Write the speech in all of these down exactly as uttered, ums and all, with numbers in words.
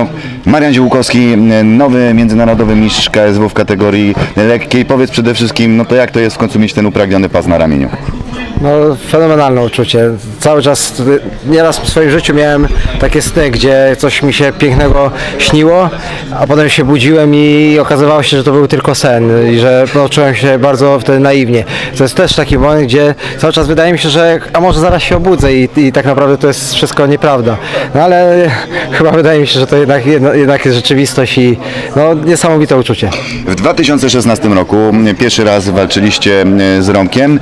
No, Marian Ziółkowski, nowy międzynarodowy mistrz K S W w kategorii lekkiej. Powiedz przede wszystkim, no to jak to jest w końcu mieć ten upragniony pas na ramieniu? No, fenomenalne uczucie. Cały czas, nieraz w swoim życiu miałem takie sny, gdzie coś mi się pięknego śniło, a potem się budziłem i okazywało się, że to był tylko sen i że poczułem się bardzo wtedy naiwnie. To jest też taki moment, gdzie cały czas wydaje mi się, że a może zaraz się obudzę i, i tak naprawdę to jest wszystko nieprawda. No ale chyba wydaje mi się, że to jednak, jednak jest rzeczywistość i no, niesamowite uczucie. W dwa tysiące szesnastym roku pierwszy raz walczyliście z Romkiem,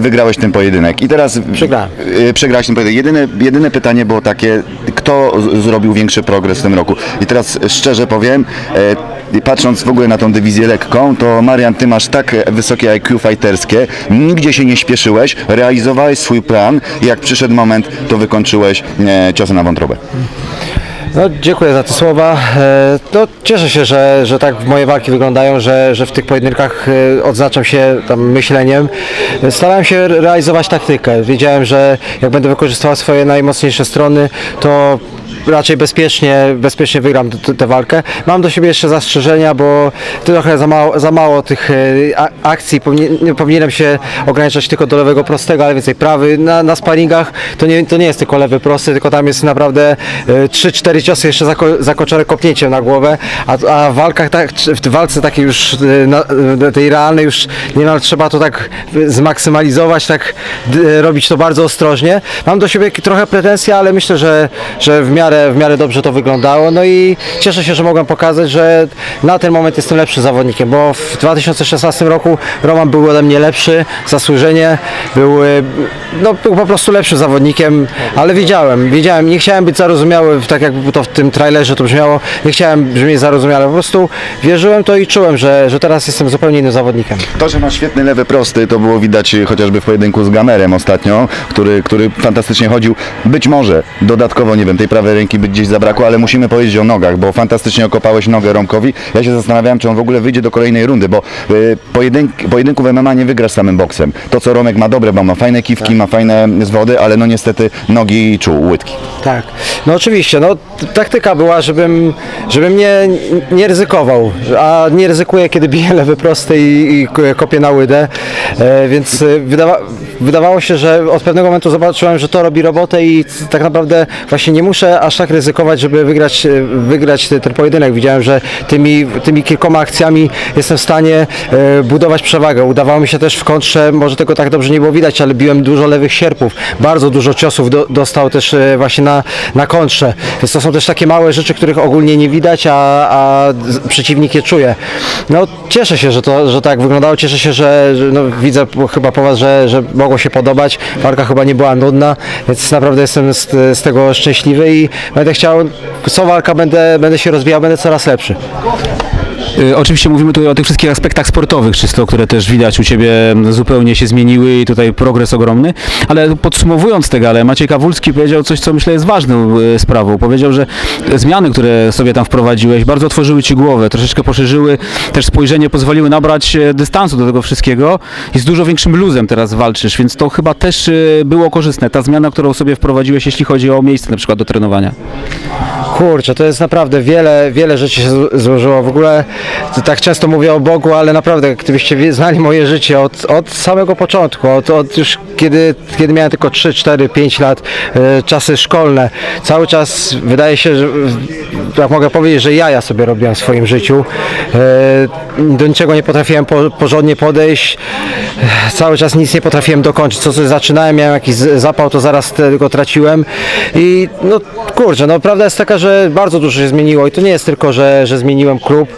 wygrałeś ten pojedynek i teraz przegrałem. Przegrałeś ten pojedynek. Jedyne, jedyne pytanie było takie, kto zrobił większy progres w tym roku? I teraz szczerze powiem, e, patrząc w ogóle na tą dywizję lekką, to Marian, ty masz tak wysokie I Q fighterskie, nigdzie się nie śpieszyłeś, realizowałeś swój plan i jak przyszedł moment, to wykończyłeś e, ciosem na wątrobę. No, dziękuję za te słowa. No, cieszę się, że, że tak moje walki wyglądają, że, że w tych pojedynkach odznaczam się tam myśleniem. Starałem się realizować taktykę. Wiedziałem, że jak będę wykorzystywał swoje najmocniejsze strony, to raczej bezpiecznie, bezpiecznie wygram tę walkę. Mam do siebie jeszcze zastrzeżenia, bo trochę za mało, za mało tych akcji. Powinien, powinienem się ograniczać tylko do lewego prostego, ale więcej prawy. Na, na sparingach to nie, to nie jest tylko lewy prosty, tylko tam jest naprawdę trzy cztery ciosy jeszcze za, ko, za koczorek kopnięciem na głowę, a, a w walkach, tak, w walce takiej już na, tej realnej już niemal trzeba to tak zmaksymalizować, tak robić to bardzo ostrożnie. Mam do siebie trochę pretensje, ale myślę, że, że w miarę w miarę dobrze to wyglądało, no i cieszę się, że mogłem pokazać, że na ten moment jestem lepszym zawodnikiem, bo w dwa tysiące szesnastym roku Roman był ode mnie lepszy, zasłużenie, był, no, był po prostu lepszym zawodnikiem, ale wiedziałem, wiedziałem, nie chciałem być zarozumiały, tak jak to w tym trailerze to brzmiało, nie chciałem brzmieć zarozumiały, po prostu wierzyłem to i czułem, że, że teraz jestem zupełnie innym zawodnikiem. To, że masz świetny lewy prosty, to było widać chociażby w pojedynku z Gamerem ostatnio, który, który fantastycznie chodził, być może dodatkowo, nie wiem, tej prawej ręki by gdzieś zabrakło, ale musimy powiedzieć o nogach, bo fantastycznie okopałeś nogę Romkowi. Ja się zastanawiałem, czy on w ogóle wyjdzie do kolejnej rundy, bo y, pojedynk, pojedynku w M M A nie wygrasz samym boksem. To, co Romek ma dobre, bo ma fajne kiwki, tak, ma fajne zwody, ale no niestety nogi czuł, łydki. Tak, no oczywiście, no taktyka była, żebym, żebym nie, nie ryzykował, a nie ryzykuję, kiedy biję lewy prosty i, i kopię na łydę, e, więc wydawa wydawało się, że od pewnego momentu zobaczyłem, że to robi robotę i tak naprawdę właśnie nie muszę aż tak ryzykować, żeby wygrać, wygrać ten pojedynek. Widziałem, że tymi, tymi kilkoma akcjami jestem w stanie budować przewagę. Udawało mi się też w kontrze, może tego tak dobrze nie było widać, ale biłem dużo lewych sierpów, bardzo dużo ciosów do, dostał też właśnie na, na kontrze. Więc to są też takie małe rzeczy, których ogólnie nie widać, a, a przeciwnik je czuje. No cieszę się, że to że tak wyglądało. Cieszę się, że no, widzę chyba po was, że, że mogło się podobać. Walka chyba nie była nudna, więc naprawdę jestem z, z tego szczęśliwy i będę chciał, co walka, będę, będę się rozwijał, będę coraz lepszy. Oczywiście mówimy tutaj o tych wszystkich aspektach sportowych czysto, które też widać u Ciebie zupełnie się zmieniły i tutaj progres ogromny, ale podsumowując te gale, Maciej Kawulski powiedział coś, co myślę jest ważną sprawą. Powiedział, że zmiany, które sobie tam wprowadziłeś, bardzo otworzyły Ci głowę, troszeczkę poszerzyły też spojrzenie, pozwoliły nabrać dystansu do tego wszystkiego i z dużo większym luzem teraz walczysz, więc to chyba też było korzystne, ta zmiana, którą sobie wprowadziłeś, jeśli chodzi o miejsce na przykład do trenowania. Kurczę, to jest naprawdę wiele, wiele rzeczy się złożyło. W ogóle tak często mówię o Bogu, ale naprawdę, gdybyście znali moje życie od, od samego początku, od, od już kiedy, kiedy miałem tylko trzy, cztery, pięć lat, e, czasy szkolne, cały czas wydaje się, że tak mogę powiedzieć, że jaja sobie robiłem w swoim życiu. E, do niczego nie potrafiłem po, porządnie podejść, e, cały czas nic nie potrafiłem dokończyć. Co coś zaczynałem, miałem jakiś zapał, to zaraz go traciłem i no kurczę, no prawda jest taka, że bardzo dużo się zmieniło i to nie jest tylko, że, że zmieniłem klub,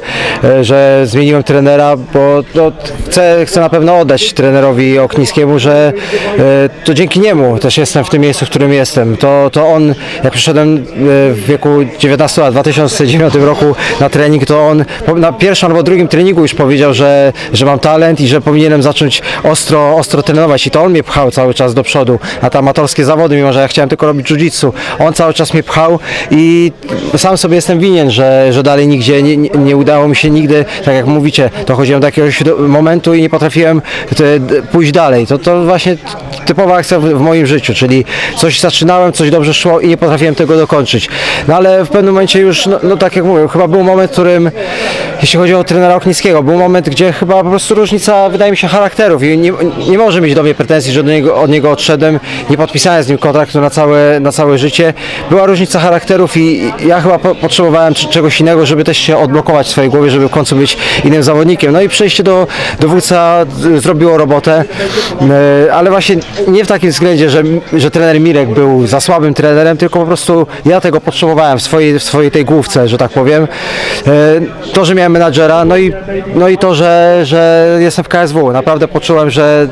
że zmieniłem trenera, bo no, chcę, chcę na pewno oddać trenerowi Oknickiemu, że y, to dzięki niemu też jestem w tym miejscu, w którym jestem. To, to on, jak przyszedłem y, w wieku dziewiętnastu lat, w dwa tysiące dziewiątym roku na trening, to on na pierwszym albo drugim treningu już powiedział, że, że mam talent i że powinienem zacząć ostro, ostro trenować i to on mnie pchał cały czas do przodu, a te amatorskie zawody, mimo że ja chciałem tylko robić jiu-jitsu, on cały czas mnie pchał i sam sobie jestem winien, że, że dalej nigdzie nie, nie, nie udało mi się nigdy, tak jak mówicie, dochodziłem do jakiegoś momentu i nie potrafiłem pójść dalej. To, to właśnie typowa akcja w, w moim życiu, czyli coś zaczynałem, coś dobrze szło i nie potrafiłem tego dokończyć. No ale w pewnym momencie już, no, no tak jak mówię, chyba był moment, w którym, jeśli chodzi o trenera Oknickiego, był moment, gdzie chyba po prostu różnica, wydaje mi się, charakterów i nie, nie może mieć do mnie pretensji, że do niego, od niego odszedłem, nie podpisałem z nim kontraktu na całe, na całe życie. Była różnica charakterów i ja chyba po, potrzebowałem czegoś innego, żeby też się odblokować w swojej głowie, żeby w końcu być innym zawodnikiem. No i przejście do, do W C A zrobiło robotę, ale właśnie nie w takim względzie, że, że trener Mirek był za słabym trenerem, tylko po prostu ja tego potrzebowałem w swojej, w swojej tej główce, że tak powiem. To, że miałem menadżera, no i, no i to, że, że jestem w K S W. Naprawdę poczułem, że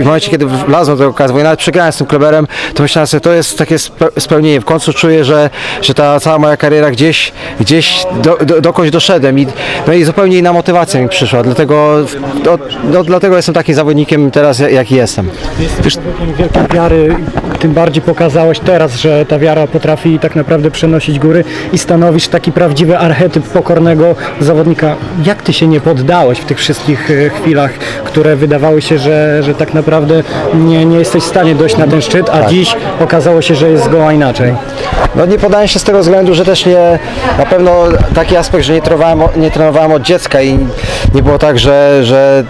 w momencie, kiedy wlazłem do tego K S W i nawet przegrałem z tym Kleberem, to myślałem sobie, to jest takie spełnienie. W końcu czuję, że, że ta cała moja kariera gdzieś, gdzieś do, do, dokądś doszedłem. I, no i zupełnie inna motywacja mi przyszła. Dlatego, no, no, dlatego jestem takim zawodnikiem teraz, jaki jestem. Jesteś zawodnikiem wielkiej wiary, tym bardziej pokazałeś teraz, że ta wiara potrafi tak naprawdę przenosić góry i stanowisz taki prawdziwy archetyp pokornego zawodnika. Jak ty się nie poddałeś w tych wszystkich chwilach, które wydawały się, że, że tak naprawdę nie, nie jesteś w stanie dojść na ten szczyt, a tak. Dziś okazało się, że jest zgoła inaczej? No nie podałem się z tego względu, że też nie, na pewno taki aspekt, że nie trenowałem, nie trenowałem od dziecka i nie było tak, że, że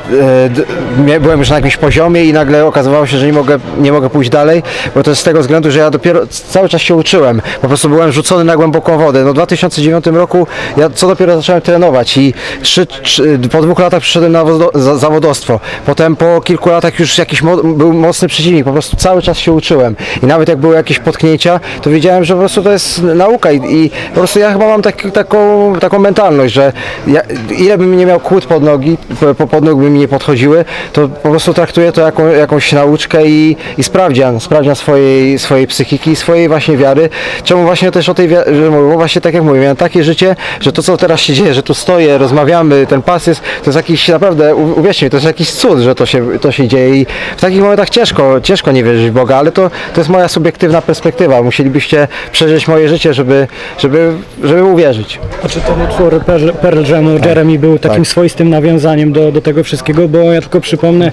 e, byłem już na jakimś poziomie i nagle okazywało się, że nie mogę, nie mogę pójść dalej, bo to jest z tego względu, że ja dopiero cały czas się uczyłem, po prostu byłem rzucony na głęboką wodę. No w dwa tysiące dziewiątym roku ja co dopiero zacząłem trenować i trzy, trzy, po dwóch latach przyszedłem na wodo, za, zawodowstwo, potem po kilku latach już jakiś mo, był mocny przeciwnik, po prostu cały czas się uczyłem i nawet jak były jakieś potknięcia, to wiedziałem, że po prostu to jest nauka i, i po prostu ja chyba mam taki, taką, taką mentalność, że ja, ile bym nie miał kłód pod nogi, po pod nóg by mi nie podchodziły, to po prostu traktuję to jako jakąś nauczkę i, i sprawdzian, sprawdzian swojej, swojej psychiki, swojej właśnie wiary, czemu właśnie też o tej wiarze mówię, bo właśnie tak jak mówię, miałem takie życie, że to co teraz się dzieje, że tu stoję, rozmawiamy, ten pas jest, to jest jakiś naprawdę, uwierzcie mi, to jest jakiś cud, że to się, to się dzieje i w takich momentach ciężko, ciężko nie wierzyć w Boga, ale to, to jest moja subiektywna perspektywa, musielibyście przeżyć moje życie, żeby, żeby, żeby uwierzyć. A czy ten utwór Pearl, Pearl Jeremy był takim tak. swoistym nawiązaniem do, do tego wszystkiego, bo ja tylko przypomnę,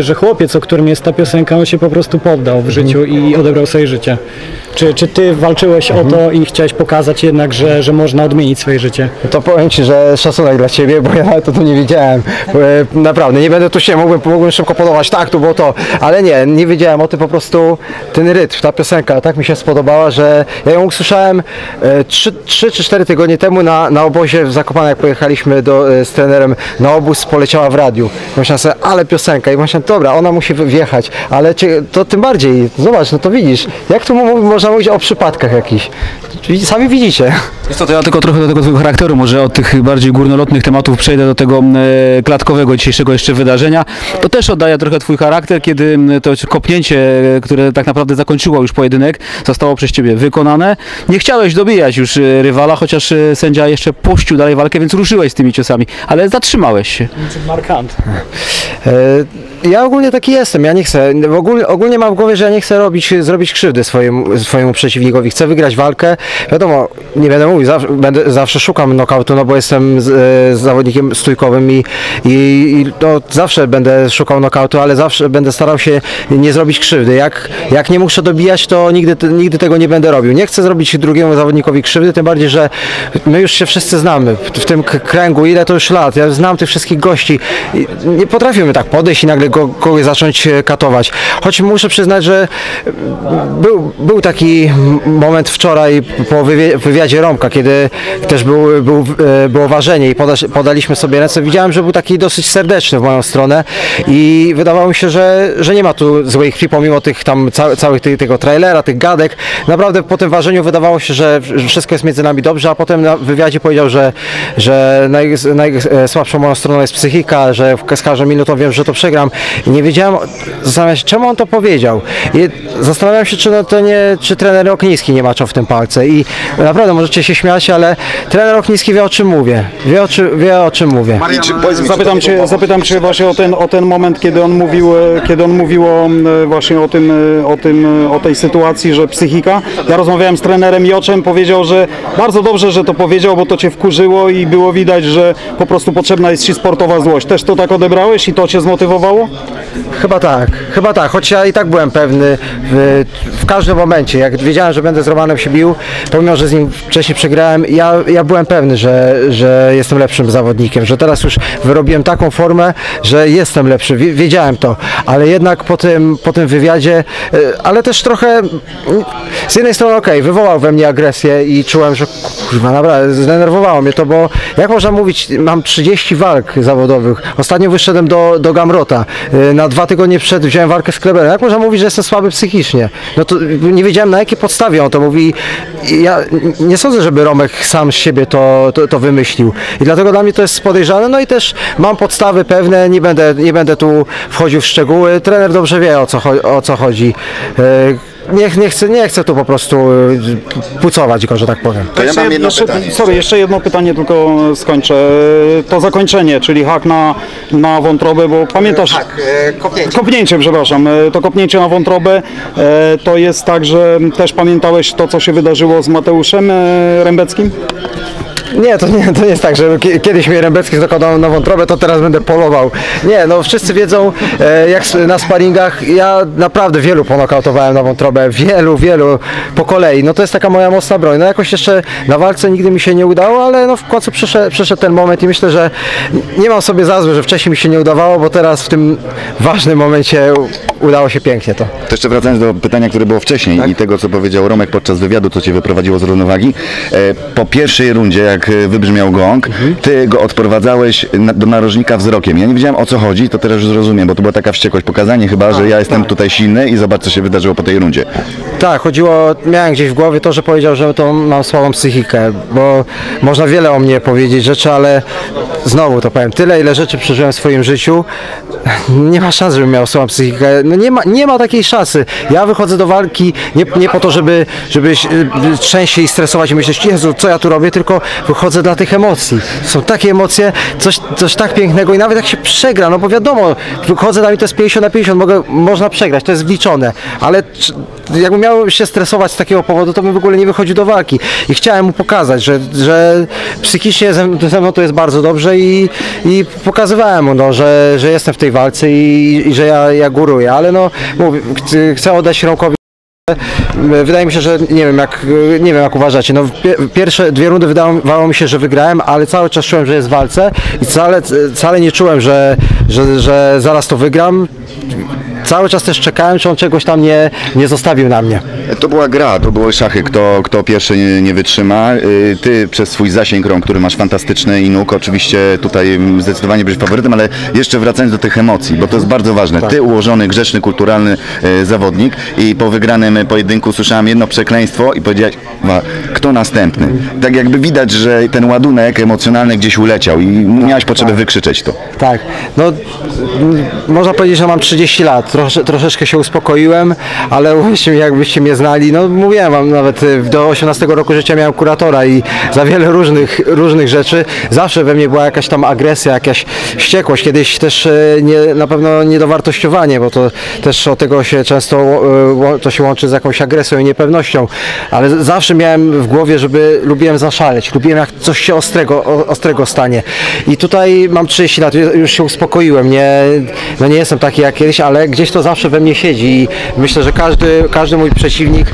że chłopiec, o którym jest ta piosenka, on się po prostu poddał w życiu i odebrał sobie życie. Czy, czy ty walczyłeś mhm. o to i chciałeś pokazać jednak, że, że można odmienić swoje życie? To powiem ci, że szacunek dla ciebie, bo ja to tu nie wiedziałem. Naprawdę, nie będę tu się, mógłbym, mógłbym szybko podawać, tak, to było to, ale nie, nie wiedziałem o tym, po prostu ten rytm, ta piosenka tak mi się spodobała, że ja ją usłyszałem trzy czy cztery tygodnie temu na, na obozie w Zakopane, jak pojechaliśmy do, z trenerem na obóz, poleciała w radiu. Myślałem sobie, ale piosenka i myślałem, dobra, ona musi wjechać, ale czy, to tym bardziej, zobacz, no to widzisz, jak tu można Można mówić o przypadkach jakichś. Sami widzicie. Wiesz co, to ja tylko trochę do tego swojego charakteru, może od tych bardziej górnolotnych tematów przejdę do tego e, klatkowego dzisiejszego jeszcze wydarzenia. To też oddaje trochę twój charakter, kiedy to kopnięcie, które tak naprawdę zakończyło już pojedynek, zostało przez ciebie wykonane. Nie chciałeś dobijać już rywala, chociaż sędzia jeszcze puścił dalej walkę, więc ruszyłeś z tymi ciosami, ale zatrzymałeś się. Markant. E, ja ogólnie taki jestem, ja nie chcę, ogólnie, ogólnie mam w głowie, że ja nie chcę robić, zrobić krzywdy swojemu, swojemu przeciwnikowi, chcę wygrać walkę. Wiadomo, nie będę mówił, zawsze, będę, zawsze szukam knockoutu, no bo jestem z, z zawodnikiem stójkowym i, i, i no, zawsze będę szukał knockoutu, ale zawsze będę starał się nie zrobić krzywdy. Jak, jak nie muszę dobijać, to nigdy, nigdy tego nie będę robił. Nie chcę zrobić drugiemu zawodnikowi krzywdy, tym bardziej, że my już się wszyscy znamy w tym kręgu, ile to już lat, ja znam tych wszystkich gości. Nie potrafimy tak podejść i nagle go, go zacząć katować. Choć muszę przyznać, że był, był taki moment wczoraj po wywi wywiadzie Romka, kiedy też był, był, było ważenie i poda podaliśmy sobie ręce, widziałem, że był taki dosyć serdeczny w moją stronę i wydawało mi się, że, że nie ma tu złej krwi, pomimo tych tam ca całych ty tego trailera, tych gadek. Naprawdę po tym ważeniu wydawało się, że wszystko jest między nami dobrze, a potem na wywiadzie powiedział, że, że naj najsłabszą moją stroną jest psychika, że z każdą minutą wiem, że to przegram. I nie wiedziałem, zastanawiam się, czemu on to powiedział. I zastanawiam się, czy no to nie czy trener Oknicki nie maczał w tym palce. I naprawdę możecie się śmiać, ale trener Oknicki wie, o czym mówię. Wie, o, czy, wie, o czym mówię. Marian, zapytam cię, zapytam cię właśnie o ten, o ten moment, kiedy on mówił, kiedy on mówił o, właśnie o tym, o tym, o tej sytuacji, że psychika. Ja rozmawiałem z trenerem Joczem, powiedział, że bardzo dobrze, że to powiedział, bo to cię wkurzyło i było widać, że po prostu potrzebna jest ci sportowa złość. Też to tak odebrałeś i to cię zmotywowało? Chyba tak, chyba tak, choć ja i tak byłem pewny w, w każdym momencie, jak wiedziałem, że będę z Romanem się bił, pomimo, że z nim wcześniej przegrałem, ja, ja byłem pewny, że, że jestem lepszym zawodnikiem, że teraz już wyrobiłem taką formę, że jestem lepszy, wiedziałem to, ale jednak po tym, po tym wywiadzie, ale też trochę, z jednej strony okej, okay, wywołał we mnie agresję i czułem, że kurwa, naprawdę zdenerwowało mnie to, bo jak można mówić, mam trzydzieści walk zawodowych, ostatnio wyszedłem do, do Gamrota, na dwa tygodnie przed wziąłem walkę z Kleberem. Jak można mówić, że jestem słaby psychicznie? No to nie wiedziałem, na jakiej podstawie on to mówi. Ja nie sądzę, żeby Romek sam z siebie to, to, to wymyślił. I dlatego dla mnie to jest podejrzane. No i też mam podstawy pewne, nie będę, nie będę tu wchodził w szczegóły. Trener dobrze wie, o co, o co chodzi. Nie, nie, chcę, nie chcę tu po prostu pucować go, że tak powiem. To ja mam jedno jeszcze, pytanie. Sorry, jeszcze jedno pytanie tylko skończę. To zakończenie, czyli hak na, na wątrobę, bo pamiętasz... Hak, kopnięcie. Kopnięcie, przepraszam. To kopnięcie na wątrobę to jest tak, że też pamiętałeś to, co się wydarzyło z Mateuszem Rębeckim? Nie, to nie, to nie jest tak, że kiedyś mnie Rębecki zakładał na wątrobę, to teraz będę polował. Nie, no wszyscy wiedzą, jak na sparingach, ja naprawdę wielu ponokautowałem na wątrobę, wielu, wielu po kolei. No to jest taka moja mocna broń. No jakoś jeszcze na walce nigdy mi się nie udało, ale no w końcu przyszedł, przyszedł ten moment i myślę, że nie mam sobie za złe, że wcześniej mi się nie udawało, bo teraz w tym ważnym momencie udało się pięknie to. To jeszcze wracając do pytania, które było wcześniej, tak? I tego, co powiedział Romek podczas wywiadu, co cię wyprowadziło z równowagi. Po pierwszej rundzie, jak wybrzmiał gong, ty go odprowadzałeś na, do narożnika wzrokiem. Ja nie wiedziałem, o co chodzi, to teraz już zrozumiem, bo to była taka wściekłość, pokazanie chyba, że ja jestem tutaj silny i zobacz, co się wydarzyło po tej rundzie. Tak, chodziło, miałem gdzieś w głowie to, że powiedział, że to mam słabą psychikę, bo można wiele o mnie powiedzieć rzeczy, ale znowu to powiem, tyle ile rzeczy przeżyłem w swoim życiu, nie ma szans, żebym miał słabą psychikę. No nie ma, nie ma takiej szansy. Ja wychodzę do walki nie, nie po to, żeby, żeby trzęść się i stresować i myśleć, Jezu, co ja tu robię, tylko wychodzę dla tych emocji. Są takie emocje, coś, coś tak pięknego i nawet jak się przegra, no bo wiadomo, wychodzę dla mnie to jest pięćdziesiąt na pięćdziesiąt, mogę, można przegrać, to jest wliczone, ale jakbym miał się stresować z takiego powodu, to bym w ogóle nie wychodził do walki. I chciałem mu pokazać, że, że psychicznie ze, ze mną to jest bardzo dobrze i, i pokazywałem mu, no, że, że jestem w tej walce i, i że ja, ja góruję, ale no, mówię, chcę oddać Romkowi. Wydaje mi się, że nie wiem jak, nie wiem jak uważacie, no pierwsze dwie rundy wydawało mi się, że wygrałem, ale cały czas czułem, że jest w walce i wcale, wcale nie czułem, że, że, że zaraz to wygram. Cały czas też czekałem, czy on czegoś tam nie, nie zostawił na mnie. To była gra, to były szachy, kto, kto pierwszy nie, nie wytrzyma. Ty przez swój zasięg rąk, który masz fantastyczny i nóg, oczywiście tutaj zdecydowanie byś faworytem, ale jeszcze wracając do tych emocji, bo to jest bardzo ważne. Ty ułożony, grzeczny, kulturalny zawodnik i po wygranym pojedynku słyszałem jedno przekleństwo i powiedziałeś, kto następny? Tak jakby widać, że ten ładunek emocjonalny gdzieś uleciał i miałeś potrzebę tak. wykrzyczeć to. Tak, no można powiedzieć, że mam trzydzieści lat. Trosze, troszeczkę się uspokoiłem, ale właśnie jakbyście mnie znali, no mówiłem wam nawet, do osiemnastego roku życia miałem kuratora i za wiele różnych, różnych rzeczy zawsze we mnie była jakaś tam agresja, jakaś wściekłość, kiedyś też nie, na pewno niedowartościowanie, bo to też od tego się często to się łączy z jakąś agresją i niepewnością, ale zawsze miałem w głowie, żeby lubiłem zaszaleć, lubiłem jak coś się ostrego, ostrego stanie i tutaj mam trzydzieści lat, już się uspokoiłem, nie, no nie jestem taki jak kiedyś, ale gdzieś to zawsze we mnie siedzi i myślę, że każdy, każdy mój przeciwnik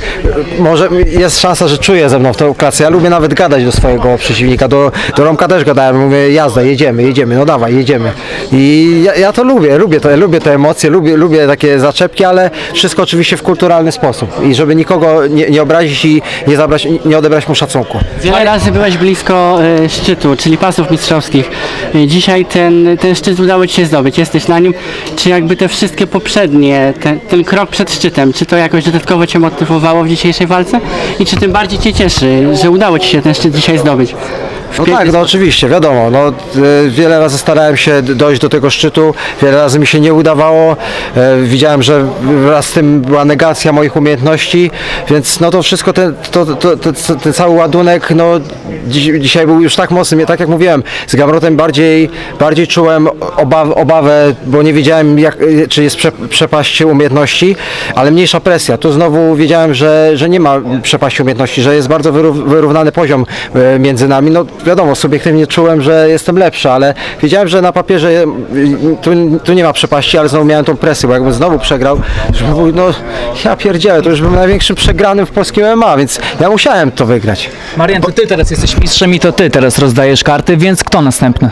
może, jest szansa, że czuje ze mną w tą klasę. Ja lubię nawet gadać do swojego przeciwnika, do, do Romka też gadałem, mówię jazda, jedziemy, jedziemy, no dawaj, jedziemy. I ja, ja to lubię, lubię to, lubię te emocje, lubię, lubię takie zaczepki, ale wszystko oczywiście w kulturalny sposób i żeby nikogo nie, nie obrazić i nie, zabrać, nie odebrać mu szacunku. Wiele razy byłeś blisko y, szczytu, czyli pasów mistrzowskich. Y, dzisiaj ten, ten szczyt udało ci się zdobyć, jesteś na nim, czy jakby te wszystkie poprzednie Ten, ten krok przed szczytem, czy to jakoś dodatkowo cię motywowało w dzisiejszej walce i czy tym bardziej cię cieszy, że udało ci się ten szczyt dzisiaj zdobyć? No tak, no oczywiście, wiadomo, no, wiele razy starałem się dojść do tego szczytu, wiele razy mi się nie udawało, widziałem, że wraz z tym była negacja moich umiejętności, więc no to wszystko, ten, to, to, to, ten cały ładunek, no dziś, dzisiaj był już tak mocny, tak jak mówiłem, z Gamrotem bardziej, bardziej czułem obaw, obawę, bo nie wiedziałem, jak, czy jest prze, przepaść umiejętności, ale mniejsza presja, tu znowu wiedziałem, że, że nie ma przepaści umiejętności, że jest bardzo wyrównany poziom między nami, no wiadomo, subiektywnie czułem, że jestem lepszy, ale wiedziałem, że na papierze tu, tu nie ma przepaści, ale znowu miałem tą presję, bo jakbym znowu przegrał, już bym mówił, no ja pierdzielę, to już bym największym przegranym w polskim M M A, więc ja musiałem to wygrać. Marian, to ty teraz jesteś mistrzem i to ty teraz rozdajesz karty, więc kto następny?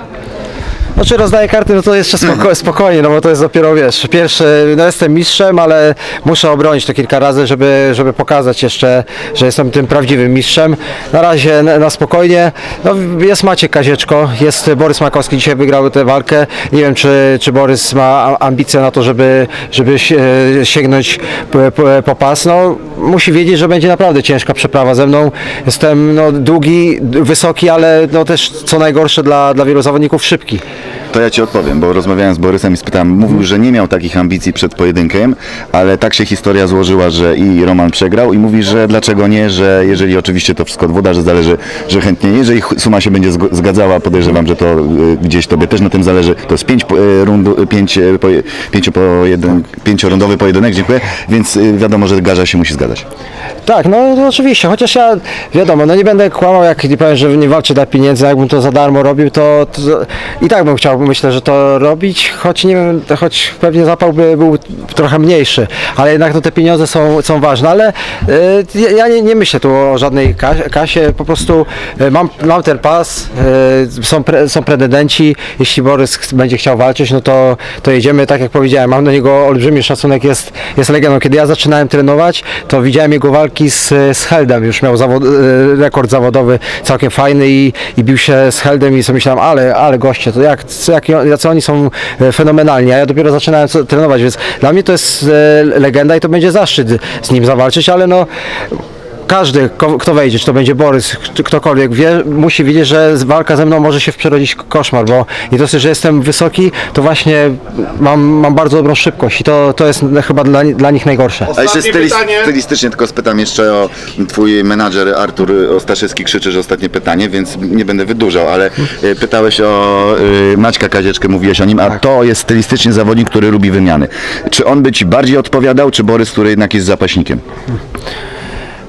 Znaczy rozdaję karty, no to jeszcze spoko spokojnie, no bo to jest dopiero, wiesz, pierwszy, no jestem mistrzem, ale muszę obronić to kilka razy, żeby, żeby pokazać jeszcze, że jestem tym prawdziwym mistrzem. Na razie na, na spokojnie, no jest Maciek Kasieczko, jest Borys Mańkowski, dzisiaj wygrał tę walkę. Nie wiem, czy, czy Borys ma ambicje na to, żeby, żeby sięgnąć po, po pas. No musi wiedzieć, że będzie naprawdę ciężka przeprawa ze mną. Jestem no, długi, wysoki, ale no też co najgorsze dla, dla wielu zawodników szybki. To ja ci odpowiem, bo rozmawiałem z Borysem i spytałem, mówił, że nie miał takich ambicji przed pojedynkiem, ale tak się historia złożyła, że i Roman przegrał i mówi, że dlaczego nie, że jeżeli oczywiście to wszystko od włodarzy zależy, że chętnie, jeżeli suma się będzie zgadzała, podejrzewam, że to gdzieś tobie też na tym zależy, to jest pięć rundu, pięć, pięcio pojedyn, pięciorundowy pojedynek, dziękuję, więc wiadomo, że garza się musi zgadzać. Tak, no, no oczywiście, chociaż ja, wiadomo, no nie będę kłamał, jak nie powiem, że nie walczę dla pieniędzy, jakbym to za darmo robił, to, to i tak bym chciał, myślę, że to robić, choć nie wiem, choć pewnie zapał by był trochę mniejszy, ale jednak no, te pieniądze są, są ważne, ale y, ja nie, nie myślę tu o żadnej kasie, po prostu y, mam, mam ten pas, y, są, pre, są pretendenci, jeśli Borys będzie chciał walczyć, no to, to jedziemy, tak jak powiedziałem, mam do niego olbrzymi szacunek, jest, jest legendą. Kiedy ja zaczynałem trenować, to widziałem jego walki z, z Heldem, już miał zawod, rekord zawodowy całkiem fajny i, i bił się z Heldem i sobie myślałem, ale, ale goście, to jak, jak, jacy oni są fenomenalni, a ja dopiero zaczynałem trenować, więc dla mnie to jest legenda i to będzie zaszczyt z nim zawalczyć, ale no każdy, kto wejdzie, czy to będzie Borys, czy ktokolwiek, wie, musi wiedzieć, że walka ze mną może się przerodzić koszmar, bo nie dosyć, że jestem wysoki, to właśnie mam, mam bardzo dobrą szybkość i to, to jest chyba dla, dla nich najgorsze. Ostatnie A jeszcze stylis pytanie. stylistycznie tylko spytam jeszcze o twój menadżer Artur Ostaszewski, krzyczy, że ostatnie pytanie, więc nie będę wydłużał, ale pytałeś o y, Maćka Kazieczkę, mówiłeś o nim, a to jest stylistycznie zawodnik, który lubi wymiany. Czy on by ci bardziej odpowiadał, czy Borys, który jednak jest zapaśnikiem?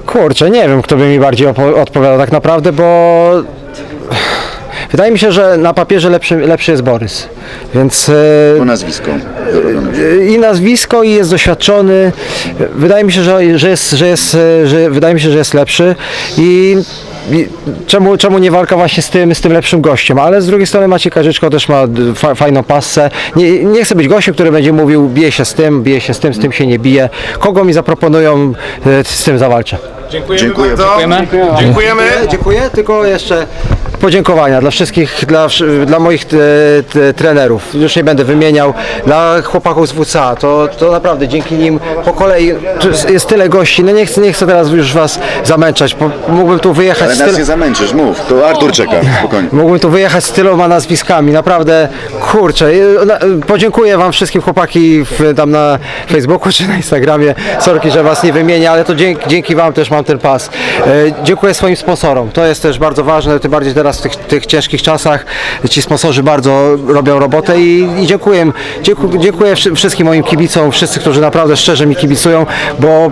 Kurczę, nie wiem, kto by mi bardziej odpowiadał tak naprawdę, bo wydaje mi się, że na papierze lepszy, lepszy jest Borys, więc... Po nazwisku. I nazwisko, i jest doświadczony, wydaje mi się, że, że, jest, że, jest, że, wydaje mi się, że jest lepszy i... I czemu, czemu nie walka właśnie z tym, z tym lepszym gościem, ale z drugiej strony Maciej Kasieczko też ma fa fajną pasę, nie, nie chcę być gościem, który będzie mówił bije się z tym, bije się z tym, z tym się nie bije, kogo mi zaproponują, z tym zawalczę. Dziękujemy, Dziękuję. bardzo. Dziękujemy. Dziękujemy. Dziękuję, dziękuję, tylko jeszcze podziękowania dla wszystkich, dla, dla moich t, t, trenerów, już nie będę wymieniał, dla chłopaków z W C A, to, to naprawdę dzięki nim po kolei jest tyle gości, no nie chcę, nie chcę teraz już was zamęczać, mógłbym tu wyjechać. Ale nas nie zamęczysz, mów, to Artur czeka, spokojnie. Mógłbym tu wyjechać z tyloma nazwiskami, naprawdę, kurczę, podziękuję wam wszystkim, chłopaki, w, tam na Facebooku czy na Instagramie, sorki, że was nie wymienię, ale to dzięki, dzięki wam też mam ten pas. Dziękuję swoim sponsorom. To jest też bardzo ważne, tym bardziej teraz w tych, tych ciężkich czasach. Ci sponsorzy bardzo robią robotę i, i dziękuję. Dziękuję, dziękuję wszystkim moim kibicom, wszyscy, którzy naprawdę szczerze mi kibicują, bo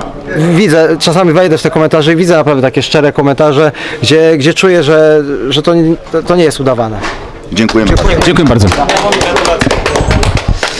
widzę, czasami wejdę w te komentarze i widzę naprawdę takie szczere komentarze, gdzie, gdzie czuję, że, że to, to nie jest udawane. Dziękujemy. Dziękuję bardzo. Dziękuję bardzo.